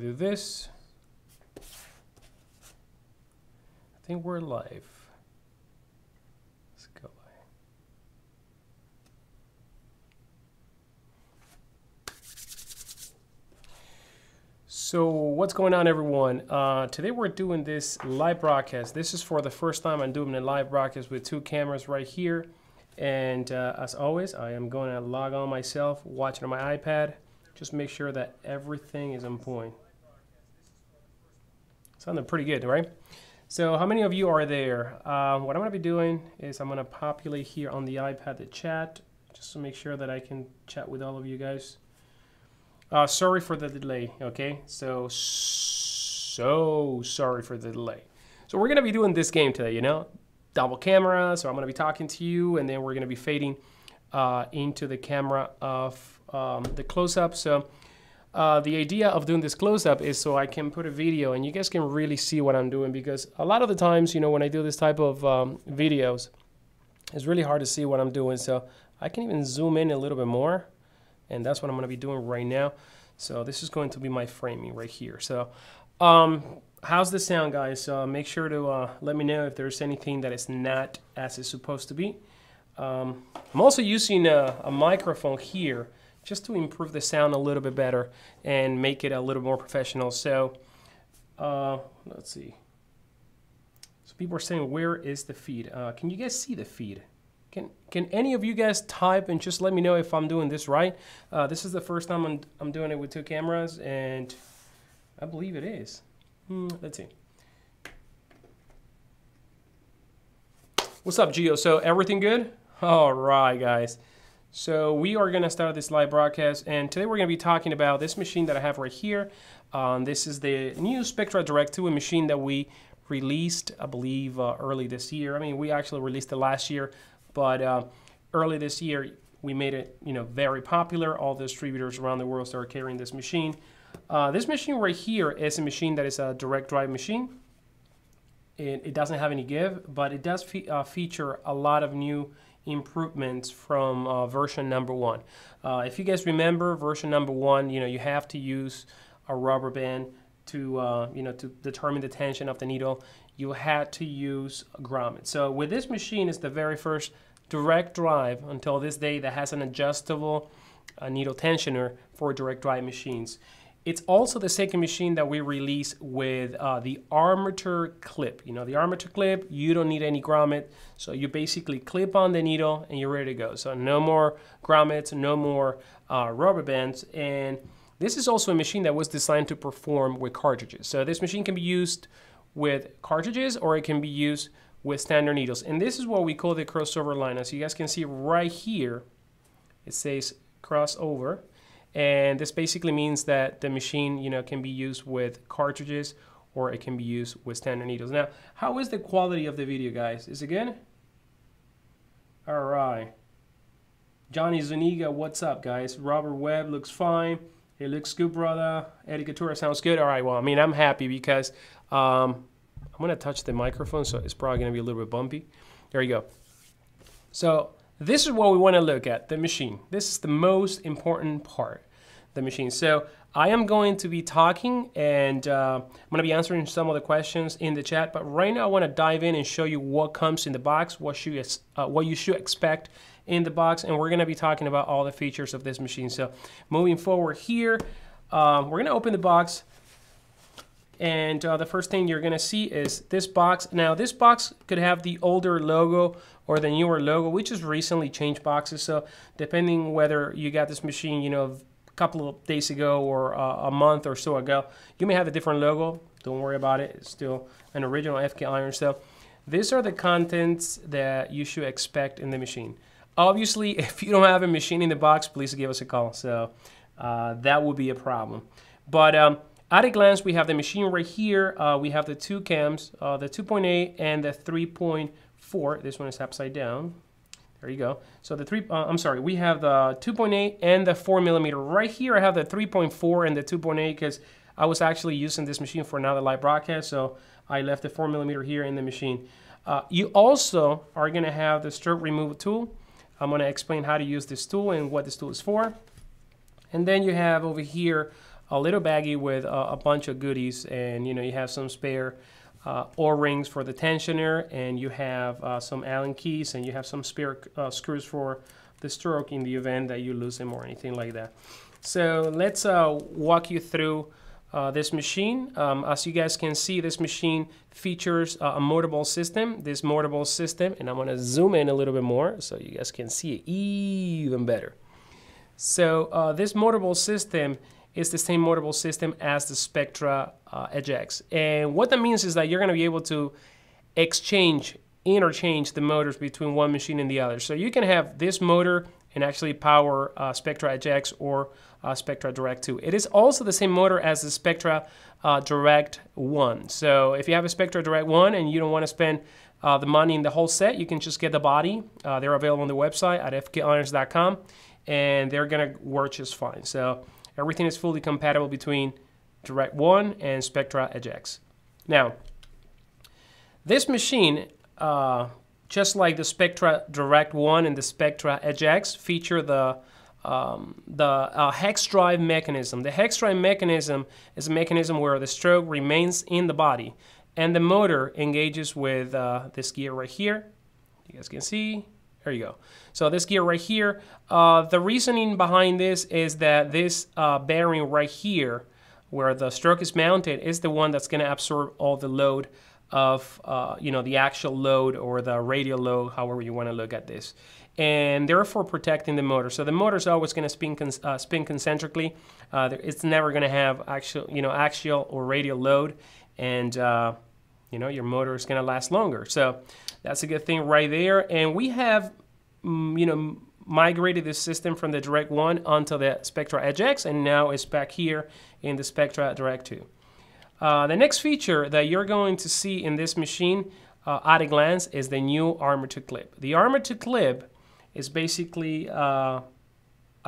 Do this. I think we're live. Let's go live. So what's going on, everyone? Today we're doing this live broadcast. This is for the first time I'm doing a live broadcast with two cameras right here. And as always, I am going to log on myself, watching on my iPad. Just make sure that everything is on point. Sounded pretty good, right? So how many of you are there? What I'm gonna be doing is I'm gonna populate here on the iPad the chat, just to make sure that I can chat with all of you guys. Sorry for the delay, okay? So sorry for the delay. So we're gonna be doing this game today, you know? Double camera, so I'm gonna be talking to you, and then we're gonna be fading into the camera of the close-up. So the idea of doing this close-up is so I can put a video and you guys can really see what I'm doing, because a lot of the times, you know, when I do this type of videos, it's really hard to see what I'm doing. So I can even zoom in a little bit more, and that's what I'm going to be doing right now. So this is going to be my framing right here. So how's the sound, guys? Make sure to let me know if there's anything that is not as it's supposed to be. I'm also using a microphone here just to improve the sound a little bit better and make it a little more professional. So let's see. So people are saying, where is the feed? Can you guys see the feed? Can any of you guys type and just let me know if I'm doing this right? This is the first time I'm doing it with two cameras, and I believe it is. Let's see. What's up, Gio? So everything good? All right, guys. So we are going to start this live broadcast, and today we're going to be talking about this machine that I have right here. This is the new Spektra Direct 2 machine that we released, I believe, early this year. I mean, we actually released it last year, but early this year we made it, you know, very popular. All the distributors around the world start carrying this machine. This machine right here is a machine that is a direct drive machine. It doesn't have any give, but it does feature a lot of new improvements from version number one. If you guys remember version number one, you know, you have to use a rubber band to you know, to determine the tension of the needle. You had to use a grommet. So with this machine, it's the very first direct drive until this day that has an adjustable needle tensioner for direct drive machines. It's also the second machine that we release with the armature clip. You know, the armature clip, you don't need any grommet, so you basically clip on the needle and you're ready to go. So no more grommets, no more rubber bands. And this is also a machine that was designed to perform with cartridges. So this machine can be used with cartridges, or it can be used with standard needles. And this is what we call the crossover line. As you guys can see right here, it says crossover. And this basically means that the machine, you know, can be used with cartridges, or it can be used with standard needles. Now, how is the quality of the video, guys? Is it good? All right. Johnny Zuniga, what's up, guys? Robert Webb looks fine. It looks good, brother. Eddie Couture sounds good. All right, well, I mean, I'm happy because I'm going to touch the microphone, so it's probably going to be a little bit bumpy. There you go. So this is what we want to look at, the machine. This is the most important part, the machine. So I am going to be talking, and I'm going to be answering some of the questions in the chat, but right now I want to dive in and show you what comes in the box, what you should expect in the box, and we're going to be talking about all the features of this machine. So moving forward here, we're going to open the box, and the first thing you're going to see is this box. Now, this box could have the older logo or the newer logo. We just recently changed boxes, so depending whether you got this machine, you know, a couple of days ago or a month or so ago, you may have a different logo. Don't worry about it. It's still an original FK Irons. So these are the contents that you should expect in the machine. Obviously, if you don't have a machine in the box, please give us a call. So that would be a problem. But at a glance, we have the machine right here. We have the two cams, the 2.8 and the 3.4. This one is upside down. There you go. So the we have the 2.8 and the 4mm. Right here, I have the 3.4 and the 2.8 because I was actually using this machine for another live broadcast, so I left the 4mm here in the machine. You also are going to have the strip removal tool. I'm going to explain how to use this tool and what this tool is for. And then you have over here a little baggie with a bunch of goodies, and you know, you have some spare O-rings for the tensioner, and you have some Allen keys, and you have some spare screws for the stroke in the event that you lose them or anything like that. So let's walk you through this machine. As you guys can see, this machine features a motorable system. This motorable system, and I'm going to zoom in a little bit more so you guys can see it even better. So this motorable system is the same motorable system as the Spektra EdgeX. And what that means is that you're going to be able to interchange the motors between one machine and the other. So you can have this motor and actually power Spektra EdgeX or Spektra Direct 2. It is also the same motor as the Spektra Direct 1. So if you have a Spektra Direct 1 and you don't want to spend the money in the whole set, you can just get the body. They're available on the website at fkirons.com, and they're going to work just fine. So everything is fully compatible between Direct 1 and Spektra EdgeX. Now, this machine, just like the Spektra Direct 1 and the Spektra EdgeX, feature the hex drive mechanism. The hex drive mechanism is a mechanism where the stroke remains in the body and the motor engages with this gear right here. You guys can see. There you go. So this gear right here, the reasoning behind this is that this bearing right here, where the stroke is mounted, is the one that's going to absorb all the load of you know, the axial load or the radial load, however you want to look at this, and therefore protecting the motor. So the motor is always going to spin concentrically. It's never going to have axial or radial load, and you know, your motor is going to last longer. So that's a good thing right there. And we have, you know, migrated this system from the Direct 1 onto the Spektra EdgeX, and now it's back here in the Spektra Direct 2. The next feature that you're going to see in this machine at a glance is the new armature clip. The armature clip is basically a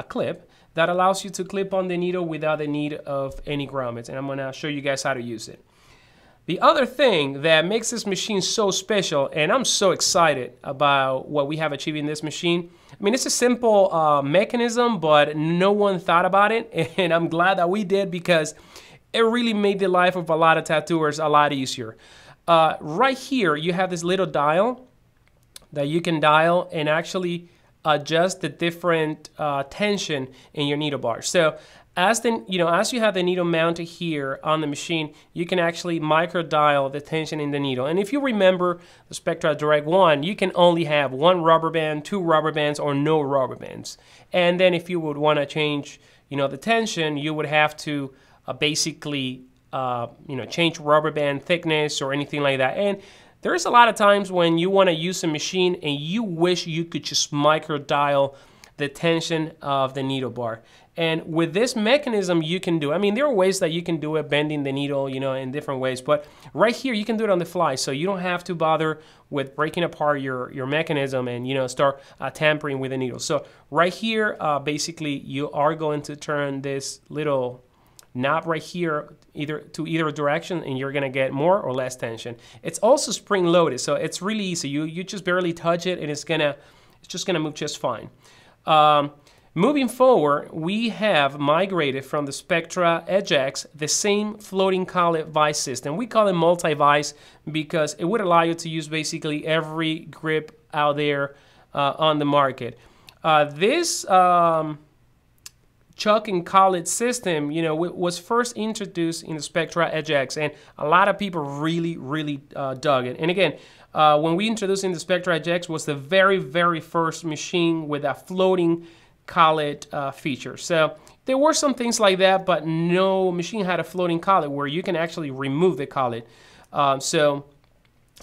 clip that allows you to clip on the needle without the need of any grommets, and I'm going to show you guys how to use it. The other thing that makes this machine so special, and I'm so excited about what we have achieved in this machine. I mean, it's a simple mechanism, but no one thought about it, and I'm glad that we did, because it really made the life of a lot of tattooers a lot easier. Right here, you have this little dial that you can dial and actually adjust the different tension in your needle bar. So as you have the needle mounted here on the machine, you can actually micro dial the tension in the needle. And if you remember the Spektra Direct 1, you can only have one rubber band, two rubber bands, or no rubber bands. And then if you would want to change, you know, the tension, you would have to basically you know, change rubber band thickness or anything like that. And there is a lot of times when you want to use a machine and you wish you could just micro dial the tension of the needle bar. And with this mechanism, you can do, I mean, there are ways that you can do it, bending the needle, you know, in different ways, but right here, you can do it on the fly, so you don't have to bother with breaking apart your mechanism and, you know, start tampering with the needle. So right here, basically, you are going to turn this little knob right here to either direction, and you're going to get more or less tension. It's also spring-loaded, so it's really easy. You just barely touch it, and it's just going to move just fine. Moving forward, we have migrated from the Spektra EdgeX the same floating collet vise system. We call it multi-vise because it would allow you to use basically every grip out there on the market. This chuck and collet system, you know, was first introduced in the Spektra EdgeX, and a lot of people really dug it. And again, when we introduced in the Spektra EdgeX was the very first machine with a floating collet feature. So there were some things like that, but no machine had a floating collet where you can actually remove the collet. So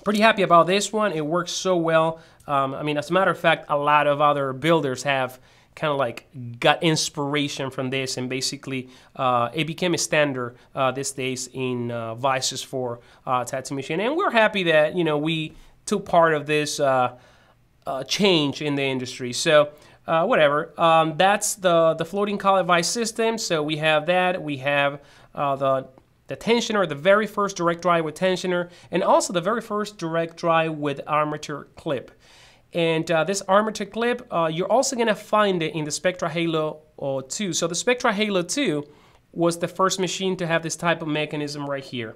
pretty happy about this one. It works so well. I mean, as a matter of fact, a lot of other builders have kind of like got inspiration from this, and basically it became a standard these days in vices for tattoo machine. And we're happy that, you know, we took part of this change in the industry. So that's the floating collet vise system. So we have that. We have the tensioner, the very first direct drive with tensioner, and also the very first direct drive with armature clip. And this armature clip, you're also going to find it in the Spektra Halo 2. So the Spektra Halo 2 was the first machine to have this type of mechanism right here.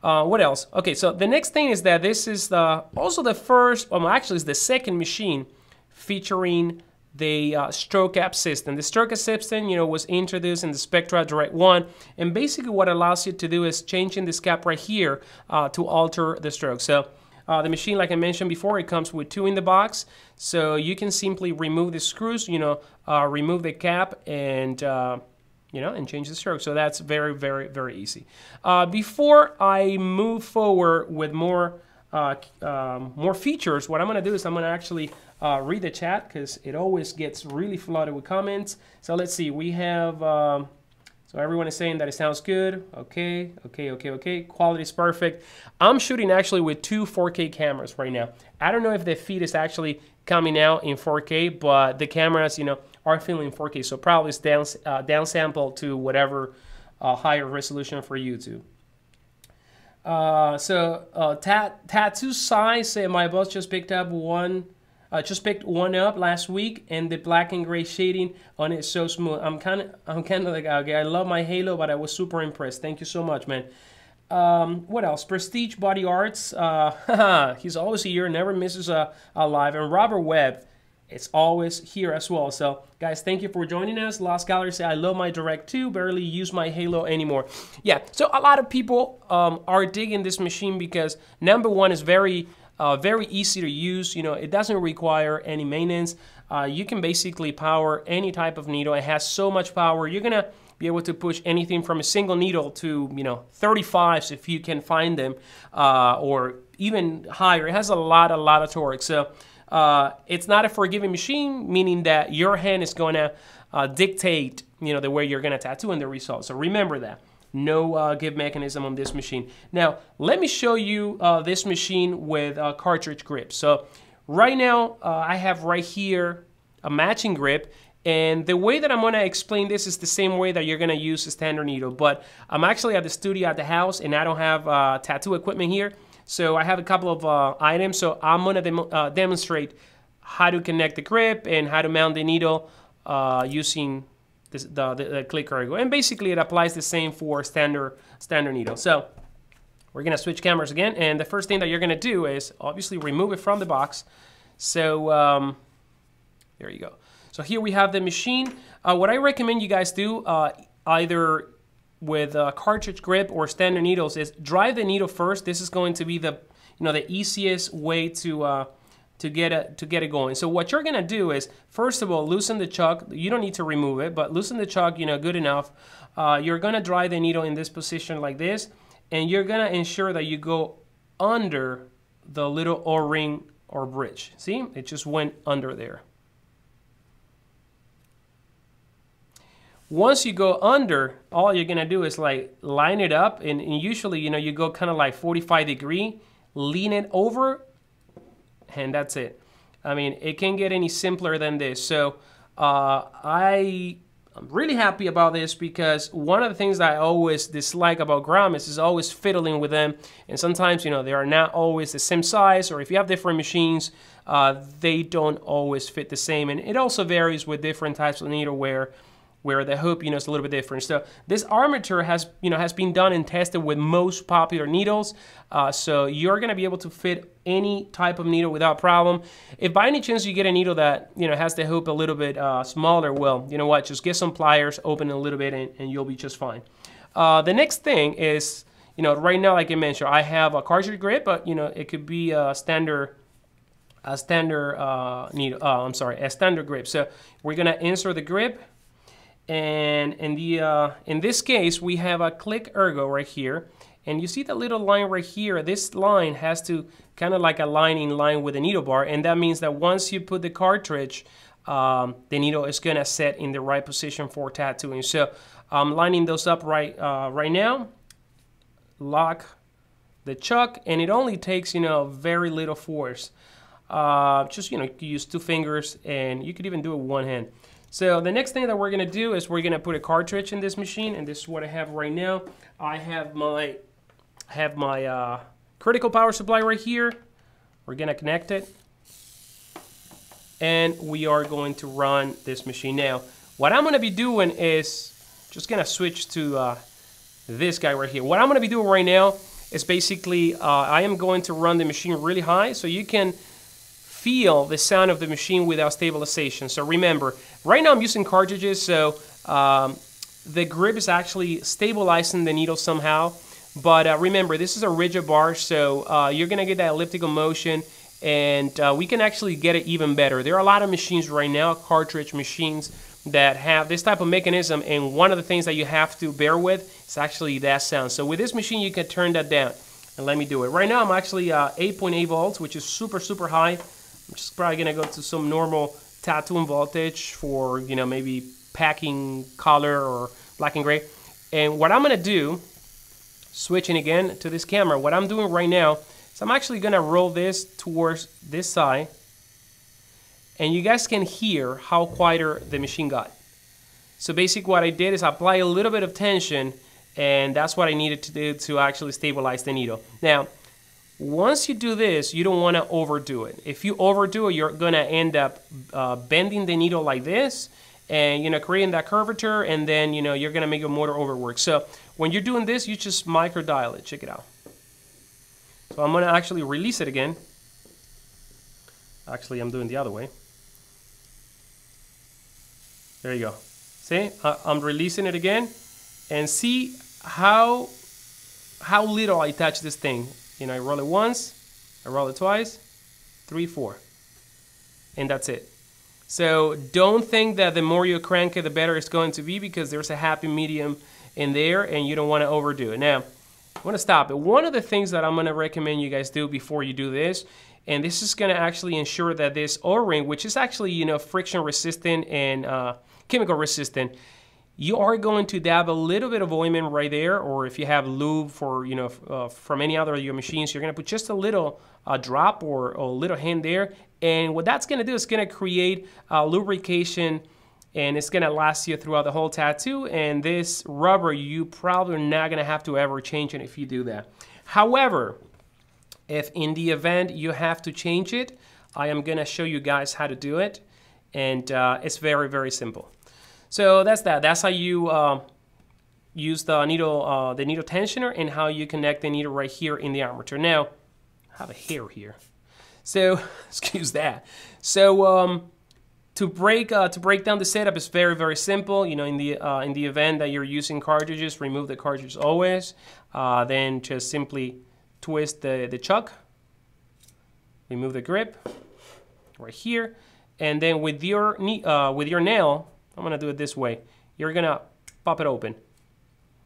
What else? Okay, so the next thing is that this is also the first, well, actually it's the second machine featuring the stroke cap system. The stroke cap system, you know, was introduced in the Spektra Direct 1, and basically what it allows you to do is changing this cap right here to alter the stroke. So the machine, like I mentioned before, it comes with two in the box, so you can simply remove the screws, you know, remove the cap, and you know, and change the stroke. So that's very, very, very easy. Before I move forward with more more features, what I'm going to do is I'm going to actually read the chat, because it always gets really flooded with comments. So let's see, we have, so everyone is saying that it sounds good. Okay, okay, okay, okay, quality is perfect. I'm shooting actually with two 4K cameras right now. I don't know if the feed is actually coming out in 4K, but the cameras, you know, are feeling 4K, so probably it's down downsampled to whatever higher resolution for YouTube. Tattoo Size said, my boss just picked one up last week, and the black and gray shading on it is so smooth. I'm kind of like, okay, I love my Halo, but I was super impressed. Thank you so much, man. What else? Prestige Body Arts. He's always here, never misses a live. And Robert Webb, it's always here as well. So guys, thank you for joining us. Lost Gallery say, I love my Direct 2, barely use my Halo anymore. Yeah, so a lot of people are digging this machine because number one, is very, very easy to use. You know, it doesn't require any maintenance. You can basically power any type of needle. It has so much power. You're gonna be able to push anything from a single needle to, you know, 35s if you can find them, or even higher. It has a lot of torque. So it's not a forgiving machine, meaning that your hand is going to dictate, you know, the way you're going to tattoo and the results. So remember that. No give mechanism on this machine. Now, let me show you this machine with a cartridge grip. So right now, I have right here a matching grip. And the way that I'm going to explain this is the same way that you're going to use a standard needle. But I'm actually at the studio at the house, and I don't have tattoo equipment here. So I have a couple of items, so I'm going to demonstrate how to connect the grip and how to mount the needle using this, the Click Ergo. And basically it applies the same for standard needle. So we're going to switch cameras again, and the first thing that you're going to do is obviously remove it from the box. So there you go. So here we have the machine. What I recommend you guys do, either with a cartridge grip or standard needles, is drive the needle first. This is going to be the, you know, the easiest way to get it going. So what you're gonna do is, first of all, loosen the chuck. You don't need to remove it, but loosen the chuck, you know, good enough. You're gonna drive the needle in this position like this, and you're gonna ensure that you go under the little O-ring or bridge. See, it just went under there. Once you go under, all you're gonna do is like line it up, and usually, you know, you go kind of like 45°, lean it over, and that's it. I mean, it can't get any simpler than this. So I'm really happy about this, because one of the things that I always dislike about grommets is always fiddling with them, and sometimes, you know, they are not always the same size, or if you have different machines, they don't always fit the same, and it also varies with different types of needle where the hoop, you know, is a little bit different. So this armature has, you know, has been done and tested with most popular needles. So you're gonna be able to fit any type of needle without problem. If by any chance you get a needle that, you know, has the hoop a little bit smaller, well, you know what, just get some pliers, open it a little bit, and you'll be just fine. The next thing is, you know, right now, like I mentioned, I have a cartridge grip, but, you know, it could be a standard needle. I'm sorry, a standard grip. So we're gonna insert the grip. And in this case, we have a Click Ergo right here. And you see the little line right here. This line has to kind of like align in line with the needle bar. And that means that once you put the cartridge, the needle is going to set in the right position for tattooing. So I'm lining those up right now. Lock the chuck. And it only takes, you know, very little force. Just, you know, use two fingers, and you could even do it with one hand. So the next thing that we're going to do is we're going to put a cartridge in this machine, and this is what I have right now. I have my critical power supply right here. We're going to connect it, and we are going to run this machine. Now, what I'm going to be doing is Just gonna switch to this guy right here. What I'm gonna be doing right now is basically I am going to run the machine really high so you can feel the sound of the machine without stabilization. So remember, right now I'm using cartridges, so the grip is actually stabilizing the needle somehow. But remember, this is a rigid bar, so you're gonna get that elliptical motion, and we can actually get it even better. There are a lot of machines right now, cartridge machines, that have this type of mechanism, and one of the things that you have to bear with is actually that sound. So with this machine, you can turn that down, and let me do it. Right now, I'm actually 8.8 volts, which is super, super high. I'm just probably gonna go to some normal tattooing voltage for, you know, maybe packing color or black and gray. And what I'm gonna do, switching again to this camera, what I'm doing right now is I'm actually gonna roll this towards this side, and you guys can hear how quieter the machine got. So basically what I did is apply a little bit of tension, and that's what I needed to do to actually stabilize the needle. Now, once you do this, you don't want to overdo it. If you overdo it, you're going to end up bending the needle like this and, you know, creating that curvature, and then, you know, you're going to make your motor overwork. So when you're doing this, you just micro dial it. Check it out. So I'm going to actually release it again. Actually, I'm doing the other way. There you go. See, I'm releasing it again, and see how little I touch this thing. You know, I roll it once, I roll it twice, three, four, and that's it. So don't think that the more you crank it, the better it's going to be, because there's a happy medium in there, and you don't want to overdo it. Now, I want to stop it. One of the things that I'm going to recommend you guys do before you do this, and this is going to actually ensure that this O-ring, which is actually, you know, friction resistant and chemical resistant, you are going to dab a little bit of ointment right there, or if you have lube for, you know, from any other of your machines, you're going to put just a little drop or a little hint there. And what that's going to do is going to create lubrication, and it's going to last you throughout the whole tattoo. And this rubber, you probably are not going to have to ever change it if you do that. However, if in the event you have to change it, I am going to show you guys how to do it. And it's very, very simple. So that's that. That's how you use the needle tensioner, and how you connect the needle right here in the armature. Now, I have a hair here, so excuse that. So to break down the setup is very, very simple. You know, in the event that you're using cartridges, remove the cartridge always. Then just simply twist the chuck, remove the grip right here, and then with your nail. I'm gonna do it this way. You're gonna pop it open.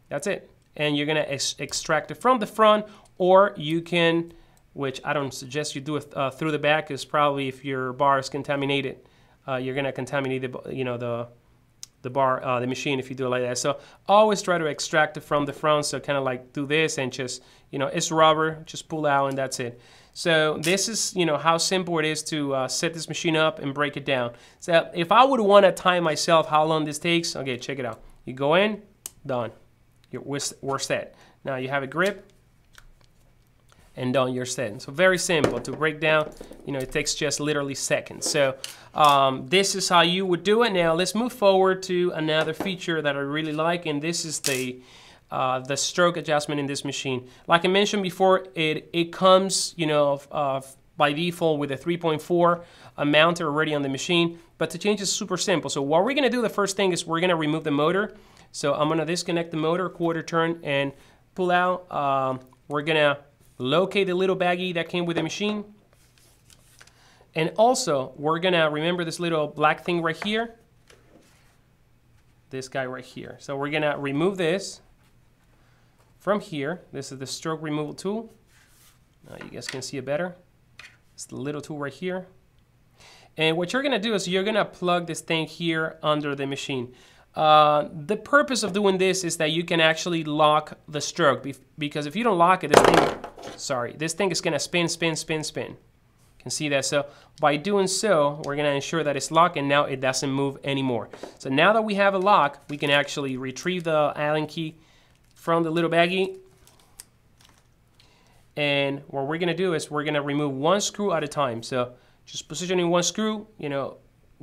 That's it. And you're gonna extract it from the front, or you can, which I don't suggest you do it through the back, because probably if your bar is contaminated, you're gonna contaminate the, you know, the bar, the machine, if you do it like that. So always try to extract it from the front. So kind of like do this, and just, you know, it's rubber, just pull out, and that's it. So this is, you know, how simple it is to set this machine up and break it down. So if I would want to time myself how long this takes, okay, check it out. You go in, done. We're set. Now you have a grip, and done, you're set. So very simple to break down. You know, it takes just literally seconds. So this is how you would do it. Now let's move forward to another feature that I really like, and this is the stroke adjustment in this machine. Like I mentioned before, it comes, you know, by default with a 3.4 amount already on the machine, but to change is super simple. So what we're gonna do, the first thing is we're gonna remove the motor. So I'm gonna disconnect the motor, quarter turn, and pull out. We're gonna locate the little baggie that came with the machine, and also we're gonna remember this little black thing right here, this guy right here. So we're gonna remove this from here. This is the stroke removal tool. Now you guys can see it better. It's the little tool right here. And what you're gonna do is you're gonna plug this thing here under the machine. The purpose of doing this is that you can actually lock the stroke, because if you don't lock it, this thing is gonna spin, spin, spin, spin. You can see that. So by doing so, we're gonna ensure that it's locked, and now it doesn't move anymore. So now that we have a lock, we can actually retrieve the Allen key from the little baggie, and what we're gonna do is we're gonna remove one screw at a time. So just positioning one screw, you know,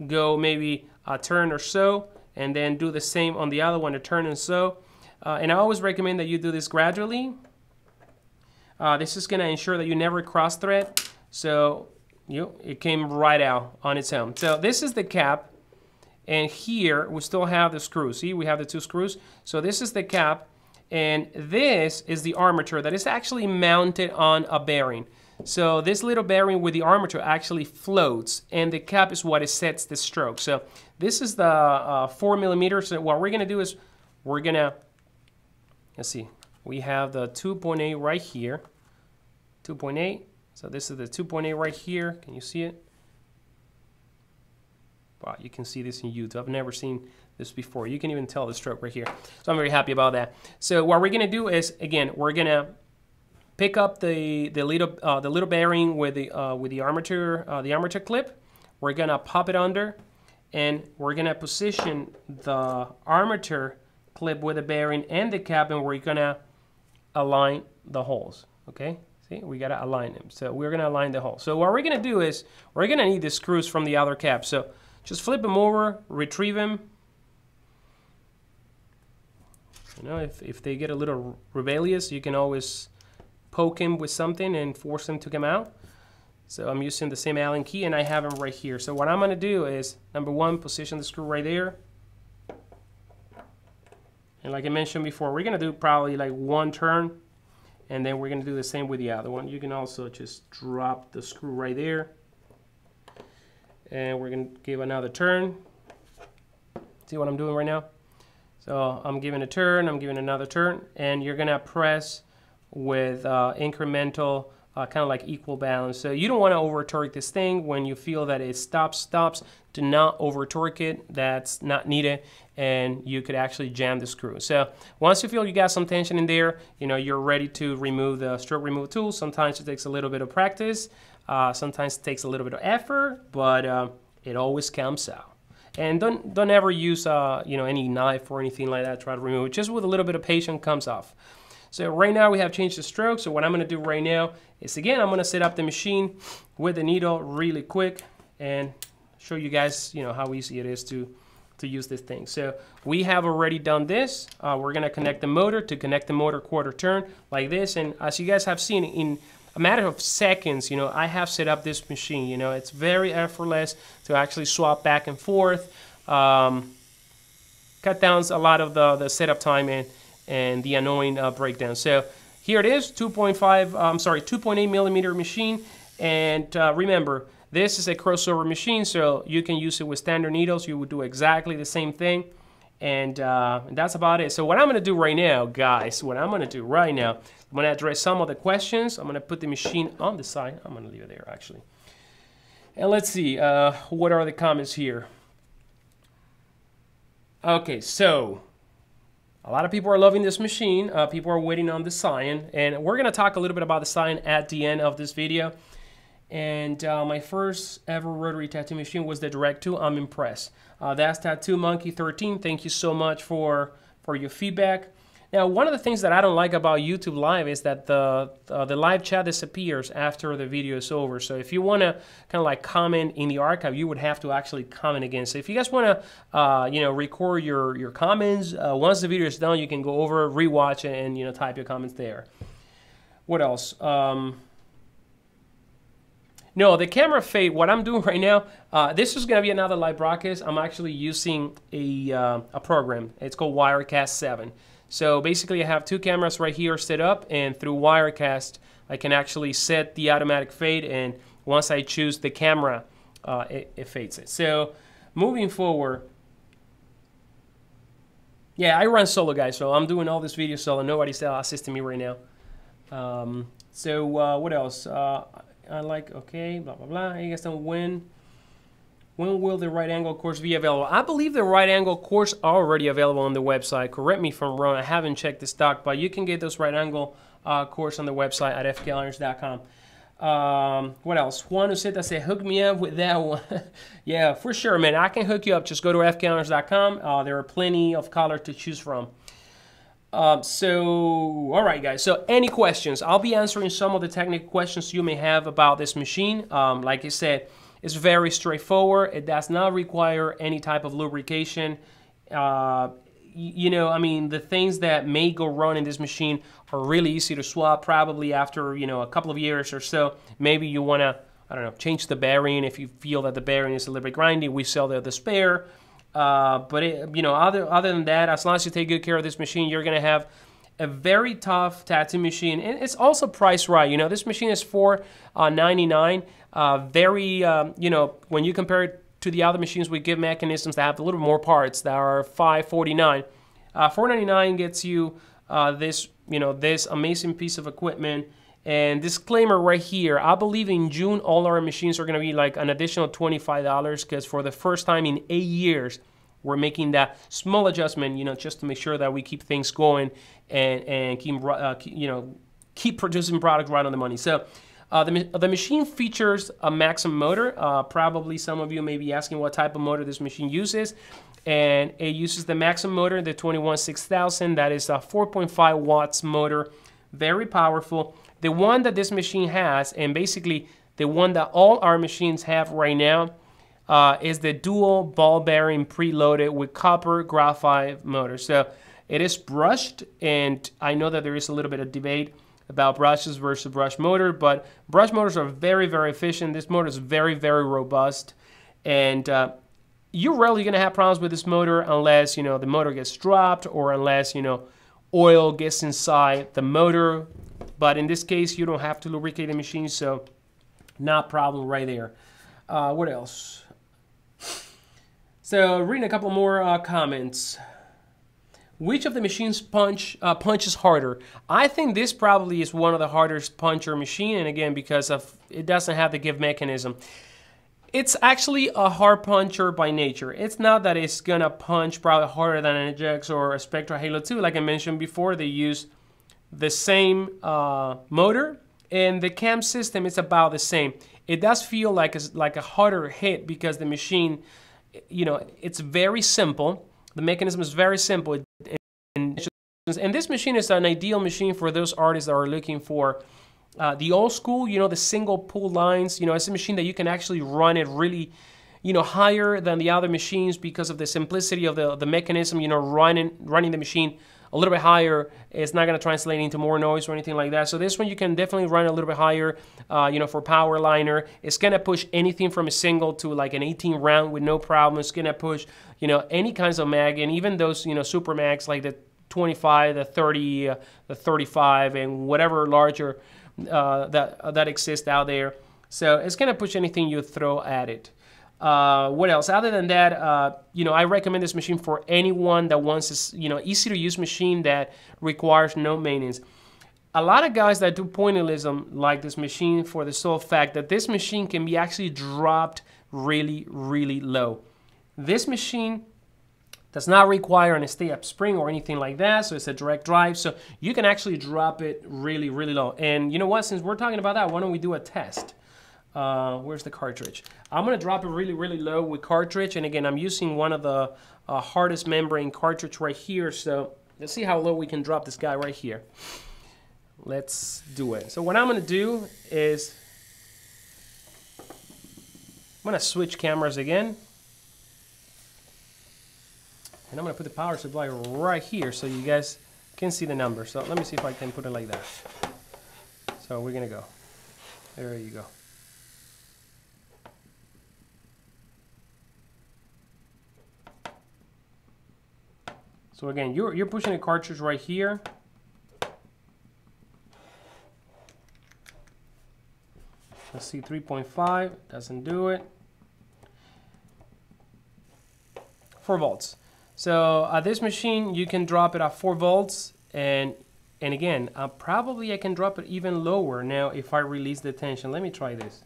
go maybe a turn or so, and then do the same on the other one to turn and sew. And I always recommend that you do this gradually. This is going to ensure that you never cross thread. So it came right out on its own. So this is the cap, and here we still have the screw. See, we have the two screws. So this is the cap, and this is the armature that is actually mounted on a bearing. So this little bearing with the armature actually floats, and the cap is what it sets the stroke. So this is the 4 millimeters. So what we're going to do is we're going to, let's see, we have the 2.8 right here, 2.8. So this is the 2.8 right here. Can you see it? Wow, you can see this in YouTube. I've never seen this before. You can even tell the stroke right here. So I'm very happy about that. So what we're going to do is, again, we're going to pick up the little bearing with the armature armature clip. We're going to pop it under, and we're going to position the armature clip with the bearing and the cap, and we're going to align the holes. Okay? See, we got to align them. So we're going to align the hole. So what we're going to do is we're going to need the screws from the other cap. So just flip them over, retrieve them. You know, if they get a little rebellious, you can always poke them with something and force them to come out. So I'm using the same Allen key, and I have them right here. So what I'm going to do is, number one, position the screw right there. And like I mentioned before, we're going to do probably like one turn. And then we're going to do the same with the other one. You can also just drop the screw right there. And we're going to give another turn. See what I'm doing right now? So I'm giving a turn, I'm giving another turn. And you're going to press with incremental, kind of like equal balance. So you don't want to over torque this thing. When you feel that it stops, do not over torque it. That's not needed, and you could actually jam the screw. So once you feel you got some tension in there, you know, you're ready to remove the stroke removal tool. Sometimes it takes a little bit of practice, sometimes it takes a little bit of effort, but it always comes out. And don't ever use you know, any knife or anything like that. Try to remove it just with a little bit of patience, comes off. So right now we have changed the stroke. So what I'm going to do right now is, again, I'm going to set up the machine with the needle really quick and show you guys, you know, how easy it is to use this thing. So we have already done this. We're going to connect the motor. To connect the motor, quarter turn like this. And as you guys have seen, in a matter of seconds, you know, I have set up this machine. You know, it's very effortless to actually swap back and forth. Cut down a lot of the setup time and the annoying breakdown. So here it is, 2.8 millimeter machine. And remember, this is a crossover machine, so you can use it with standard needles. You would do exactly the same thing. And that's about it. So what I'm going to do right now, guys, I'm going to address some of the questions. I'm going to put the machine on the side. I'm going to leave it there, actually. And let's see, what are the comments here? Okay, so a lot of people are loving this machine. People are waiting on the Xion, and we're going to talk a little bit about the Xion at the end of this video. And my first ever rotary tattoo machine was the Direct 2. I'm impressed. That's Tattoo Monkey 13. Thank you so much for your feedback. Now, one of the things that I don't like about YouTube Live is that the live chat disappears after the video is over. So if you want to kind of like comment in the archive, you would have to actually comment again. So if you guys want to, you know, record your comments, once the video is done, you can go over, rewatch it, and, you know, type your comments there. What else? No, the camera fade, what I'm doing right now, this is going to be another live broadcast. I'm actually using a program. It's called Wirecast 7. So basically I have two cameras right here set up, and through Wirecast, I can actually set the automatic fade, and once I choose the camera, it fades it. So moving forward, yeah, I run solo, guys, so I'm doing all this video solo. Nobody's assisting me right now. What else? I like, okay, blah, blah, blah. You guys don't win. When will the right angle course be available? I believe the right angle course already available on the website. Correct me if I'm wrong. I haven't checked the stock, but you can get those right angle course on the website at fkirons.com. What else? Juan Uceta said, hook me up with that one. Yeah, for sure, man. I can hook you up. Just go to fkirons.com. There are plenty of colors to choose from. All right, guys. So any questions? I'll be answering some of the technical questions you may have about this machine. Like I said, it's very straightforward. It does not require any type of lubrication. You know, I mean, the things that may go wrong in this machine are really easy to swap. Probably after, you know, a couple of years or so, maybe you want to, I don't know, change the bearing if you feel that the bearing is a little bit grindy. We sell the spare. But, you know, other than that, as long as you take good care of this machine, you're going to have a very tough tattoo machine. And it's also priced right. You know, this machine is $499. You know, when you compare it to the other machines with give mechanisms that have a little more parts that are $549. $499 gets you this, you know, this amazing piece of equipment. And disclaimer right here, I believe in June all our machines are going to be like an additional $25, because for the first time in 8 years, we're making that small adjustment, you know, just to make sure that we keep things going and keep, you know, keep producing product right on the money. So the machine features a Maximum motor. Probably some of you may be asking what type of motor this machine uses. And it uses the Maximum motor, the 216000. That is a 4.5 watts motor, very powerful. The one that this machine has, and basically the one that all our machines have right now, is the dual ball bearing preloaded with copper graphite motor. So it is brushed, and I know that there is a little bit of debate about brushes versus brush motor, but brush motors are very, very efficient. This motor is very, very robust, and you're rarely going to have problems with this motor unless, you know, the motor gets dropped or unless, you know, oil gets inside the motor. But in this case, you don't have to lubricate the machine, so not a problem right there. What else? So reading a couple more comments. Which of the machines punches harder? I think this probably is one of the hardest puncher machine, and again, because of it doesn't have the give mechanism. It's actually a hard puncher by nature. It's not that it's gonna punch probably harder than an EdgeX or a Spektra Halo 2. Like I mentioned before, they use the same motor, and the cam system is about the same. It does feel like a harder hit because the machine, you know, it's very simple. The mechanism is very simple. And this machine is an ideal machine for those artists that are looking for the old school, you know, the single pull lines. You know, it's a machine that you can actually run it really, you know, higher than the other machines because of the simplicity of the mechanism. You know, running the machine a little bit higher, it's not going to translate into more noise or anything like that. So this one you can definitely run a little bit higher, you know, for power liner. It's going to push anything from a single to like an 18 round with no problem. It's going to push, you know, any kinds of mag, and even those, you know, super mags like the 25, the 30, the 35, and whatever larger that exists out there. So it's going to push anything you throw at it. What else? Other than that, you know, I recommend this machine for anyone that wants a, you know, easy to use machine that requires no maintenance. A lot of guys that do pointillism like this machine for the sole fact that this machine can be actually dropped really, really low. This machine does not require a stay-up spring or anything like that, so it's a direct drive, so you can actually drop it really, really low. And you know what? Since we're talking about that, why don't we do a test? Where's the cartridge? I'm going to drop it really, really low with cartridge. And again, I'm using one of the hardest membrane cartridge right here. So let's see how low we can drop this guy right here. Let's do it. So what I'm going to do is I'm going to switch cameras again. And I'm going to put the power supply right here so you guys can see the number. So let me see if I can put it like that. So we're going to go. There you go. So again, you're pushing the cartridge right here. Let's see, 3.5, doesn't do it. 4 volts. So this machine, you can drop it at 4 volts. And again, probably I can drop it even lower now if I release the tension. Let me try this.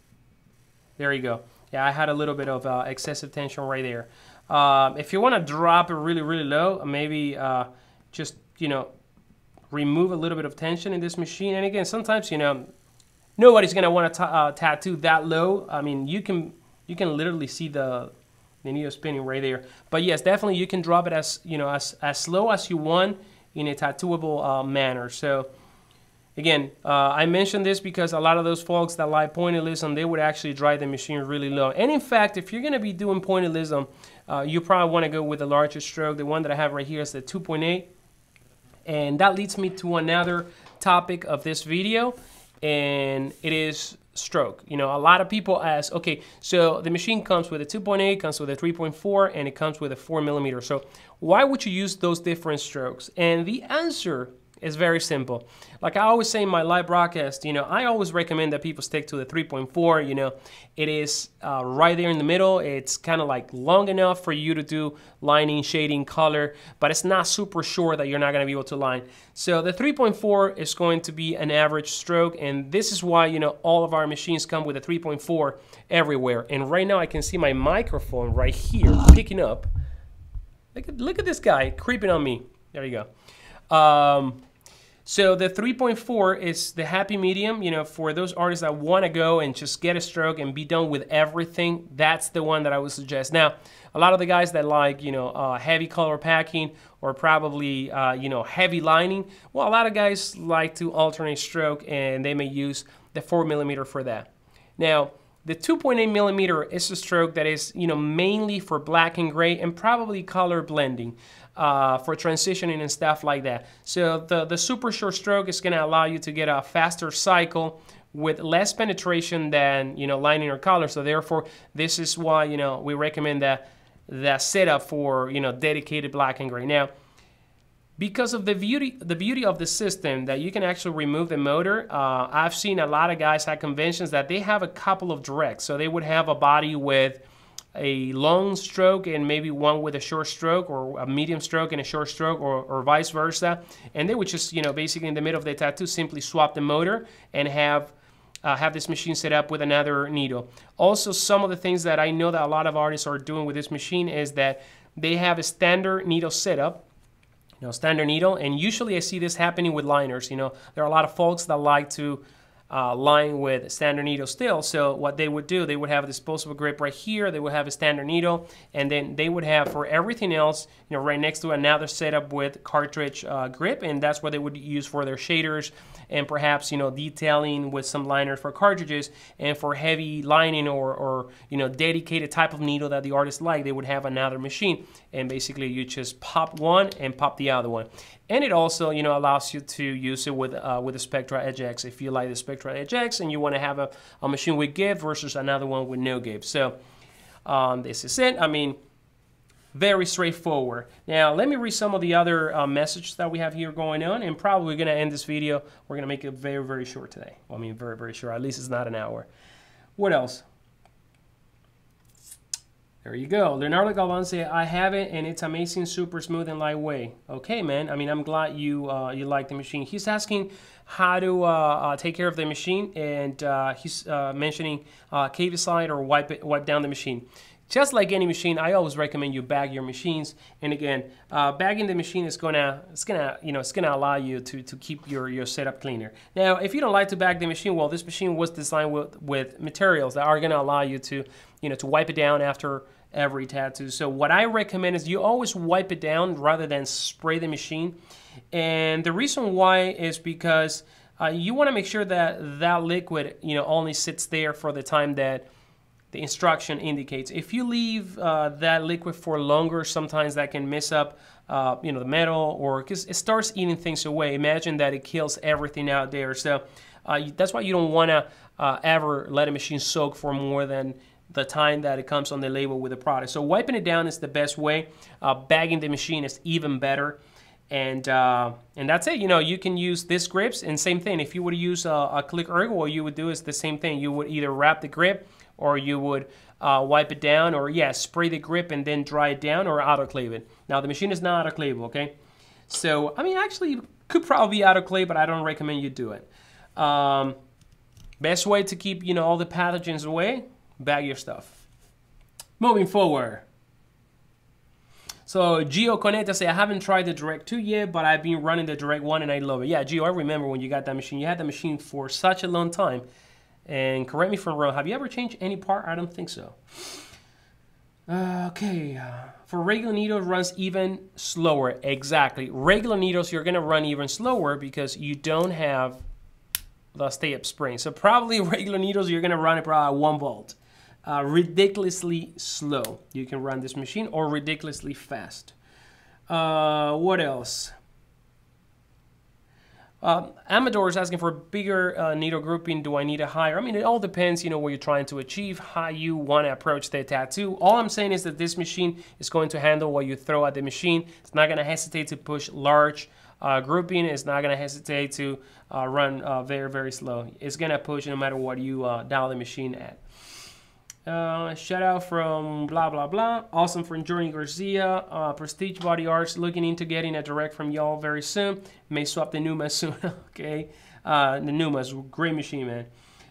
There you go. Yeah, I had a little bit of excessive tension right there. If you want to drop it really, really low, maybe just, you know, remove a little bit of tension in this machine. And again, sometimes, you know, nobody's going to want to tattoo that low. I mean, you can literally see the needle spinning right there. But yes, definitely you can drop it as, you know, as low as you want in a tattooable manner. So Again, I mentioned this because a lot of those folks that like pointillism, they would actually drive the machine really low. And in fact, if you're going to be doing pointillism, you probably want to go with a larger stroke. The one that I have right here is the 2.8. And that leads me to another topic of this video, and it is stroke. You know, a lot of people ask, okay, so the machine comes with a 2.8, comes with a 3.4, and it comes with a 4mm. So why would you use those different strokes? And the answer is very simple. Like I always say in my live broadcast, you know, I always recommend that people stick to the 3.4. You know, it is right there in the middle. It's kind of like long enough for you to do lining, shading, color, but it's not super short that you're not going to be able to line. So the 3.4 is going to be an average stroke, and this is why, you know, all of our machines come with a 3.4 everywhere. And right now I can see my microphone right here picking up. Look at this guy creeping on me. There you go. So the 3.4 is the happy medium, you know, for those artists that want to go and just get a stroke and be done with everything. That's the one that I would suggest. Now, a lot of the guys that like, you know, heavy color packing or probably, you know, heavy lining, well, a lot of guys like to alternate stroke, and they may use the 4mm for that. Now, the 2.8mm is a stroke that is, you know, mainly for black and gray and probably color blending. For transitioning and stuff like that. So the super short stroke is going to allow you to get a faster cycle with less penetration than, you know, lining or color. So therefore, this is why, you know, we recommend that setup for, you know, dedicated black and gray. Now, because of the beauty of the system that you can actually remove the motor, I've seen a lot of guys at conventions that they have a couple of directs. So they would have a body with a long stroke and maybe one with a short stroke, or a medium stroke and a short stroke, or vice versa. And they would just, you know, basically in the middle of the tattoo, simply swap the motor and have this machine set up with another needle. Also, some of the things that I know that a lot of artists are doing with this machine is that they have a standard needle setup, you know, standard needle. And usually I see this happening with liners. You know, there are a lot of folks that like to line with standard needle still. So what they would do, they would have a disposable grip right here, they would have a standard needle, and then they would have for everything else, you know, right next to another setup with cartridge grip, and that's what they would use for their shaders and perhaps, you know, detailing with some liners for cartridges. And for heavy lining or you know, dedicated type of needle that the artist like, they would have another machine, and basically you just pop one and pop the other one. And it also, you know, allows you to use it with the Spektra EdgeX. If you like the Spektra EdgeX and you want to have a machine with give versus another one with no give. So this is it. I mean, very straightforward. Now, let me read some of the other messages that we have here going on, and probably going to end this video. We're going to make it very, very short today. Well, I mean, very, very short. At least it's not an hour. What else? There you go. Leonardo Galvan said, I have it and it's amazing, super smooth and lightweight. Okay, man. I mean, I'm glad you like the machine. He's asking how to take care of the machine, and he's mentioning cavicide or wipe down the machine. Just like any machine, I always recommend you bag your machines. And again, bagging the machine is gonna allow you to keep your setup cleaner. Now, if you don't like to bag the machine, well, this machine was designed with materials that are gonna allow you to, you know, to wipe it down after every tattoo. So what I recommend is you always wipe it down rather than spray the machine. And the reason why is because you want to make sure that that liquid, you know, only sits there for the time that the instruction indicates. If you leave that liquid for longer, sometimes that can mess up, you know, the metal, or because it starts eating things away. Imagine that it kills everything out there. So that's why you don't want to ever let a machine soak for more than the time that it comes on the label with the product. So wiping it down is the best way. Bagging the machine is even better. And that's it. You know, you can use these grips, and same thing. If you would use a Click Ergo, what you would do is the same thing. You would either wrap the grip, or you would wipe it down, or yeah, spray the grip and then dry it down, or autoclave it. Now, the machine is not autoclavable, okay? So, I mean, actually, you could probably autoclave, but I don't recommend you do it. Best way to keep, you know, all the pathogens away, bag your stuff. Moving forward. So, Gio Coneta said, I haven't tried the Direct 2 yet, but I've been running the Direct 1 and I love it. Yeah, Gio, I remember when you got that machine. You had that machine for such a long time. And correct me if I'm wrong, have you ever changed any part? I don't think so. Okay, for regular needles, runs even slower. Exactly. Regular needles, you're going to run even slower because you don't have the stay-up spring. So probably regular needles, you're gonna run it probably 1 volt. Ridiculously slow, you can run this machine, or ridiculously fast. What else? Amador is asking for a bigger needle grouping. Do I need a higher? I mean, it all depends, you know, what you're trying to achieve, how you want to approach the tattoo. All I'm saying is that this machine is going to handle what you throw at the machine. It's not going to hesitate to push large grouping. It's not going to hesitate to run very, very slow. It's going to push no matter what you dial the machine at. Shout out from blah, blah, blah. Awesome from Jordan Garcia. Prestige Body Arts, looking into getting a direct from y'all very soon. May swap the Numa soon, okay? The Numa's great machine, man.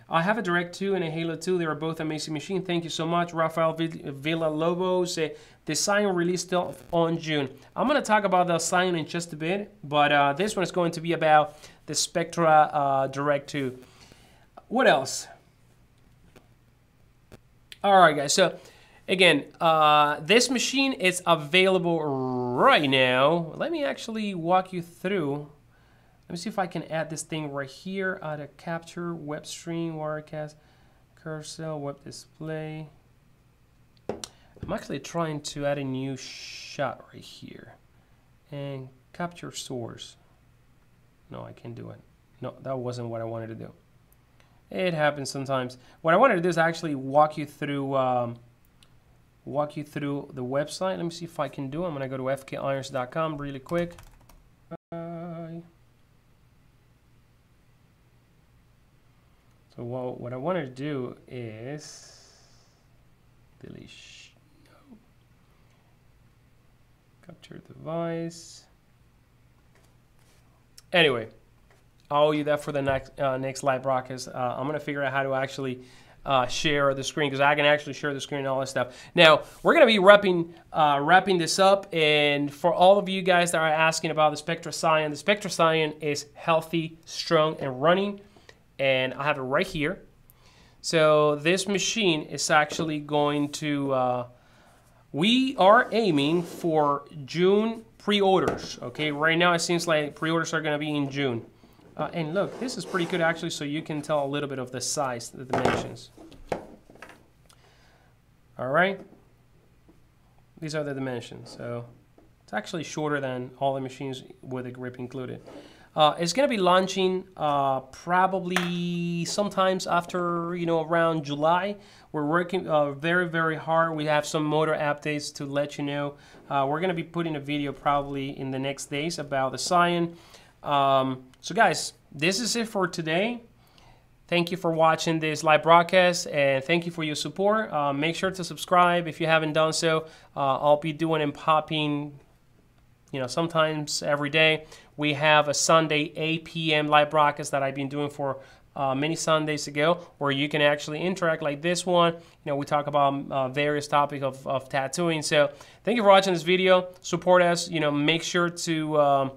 I have a Direct 2 and a Halo 2. They are both amazing machine. Thank you so much. Rafael Villalobos say, the Xion released on June. I'm going to talk about the Xion in just a bit, but this one is going to be about the Spektra Direct 2. What else? All right, guys, so again, this machine is available right now. Let me actually walk you through. Let me see if I can add this thing right here. Add a capture, web stream, Wirecast, curve cell, web display. I'm actually trying to add a new shot right here. And capture source. No, I can't do it. No, that wasn't what I wanted to do. It happens sometimes. What I wanted to do is actually walk you through the website. Let me see if I can do it. I'm gonna go to fkirons.com really quick. So what I wanted to do is delete. No. Capture device. Anyway. I'll owe you that for the next live broadcast. I'm going to figure out how to actually share the screen, because I can actually share the screen and all that stuff. Now, we're going to be wrapping this up. And for all of you guys that are asking about the Spektra Xion is healthy, strong, and running. And I have it right here. So this machine is actually going to... we are aiming for June pre-orders. Okay, right now it seems like pre-orders are going to be in June. And look, this is pretty good actually, so you can tell a little bit of the size, the dimensions. All right, these are the dimensions. So it's actually shorter than all the machines with a grip included. It's going to be launching probably sometimes after, you know, around July. We're working very, very hard. We have some motor updates to let you know. We're going to be putting a video probably in the next days about the Xion. So guys, this is it for today. Thank you for watching this live broadcast, and thank you for your support. Make sure to subscribe if you haven't done so. I'll be doing and popping, you know, sometimes every day. We have a Sunday 8 p.m. live broadcast that I've been doing for many Sundays ago, where you can actually interact like this one. You know, we talk about various topics of tattooing. So thank you for watching this video. Support us. You know, make sure to...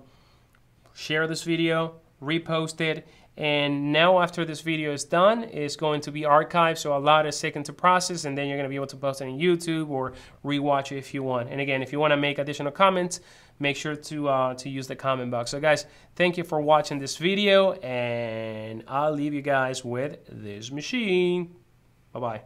share this video, repost it, and now after this video is done, it's going to be archived, so allow it a second to process, and then you're going to be able to post it on YouTube or rewatch it if you want. And again, if you want to make additional comments, make sure to use the comment box. So guys, thank you for watching this video, and I'll leave you guys with this machine. Bye-bye.